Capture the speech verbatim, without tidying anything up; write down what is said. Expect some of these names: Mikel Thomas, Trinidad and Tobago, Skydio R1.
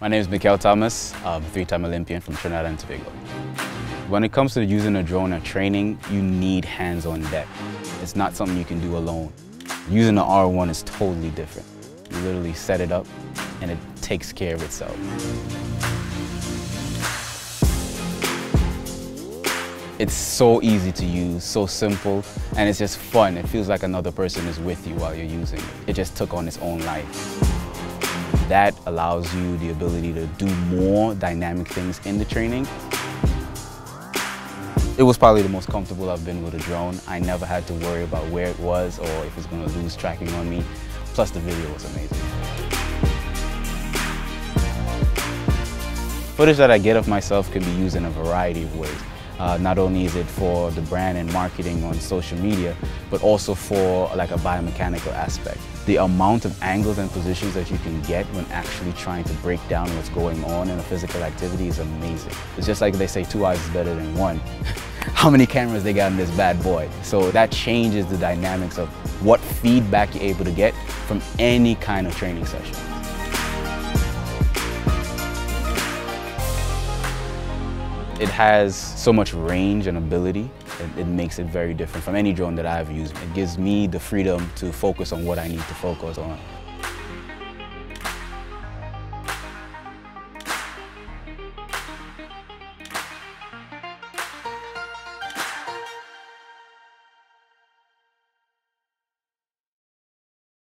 My name is Mikel Thomas, um, three-time Olympian from Trinidad and Tobago. When it comes to using a drone at training, you need hands on deck. It's not something you can do alone. Using the R one is totally different. You literally set it up and it takes care of itself. It's so easy to use, so simple, and it's just fun. It feels like another person is with you while you're using it. It just took on its own life. That allows you the ability to do more dynamic things in the training. It was probably the most comfortable I've been with a drone. I never had to worry about where it was or if it's gonna lose tracking on me. Plus, the video was amazing. Footage that I get of myself can be used in a variety of ways. Uh, not only is it for the brand and marketing on social media, but also for like a biomechanical aspect. The amount of angles and positions that you can get when actually trying to break down what's going on in a physical activity is amazing. It's just like they say, two eyes is better than one. How many cameras they got in this bad boy? So that changes the dynamics of what feedback you're able to get from any kind of training session. It has so much range and ability, it, it makes it very different from any drone that I've used. It gives me the freedom to focus on what I need to focus on.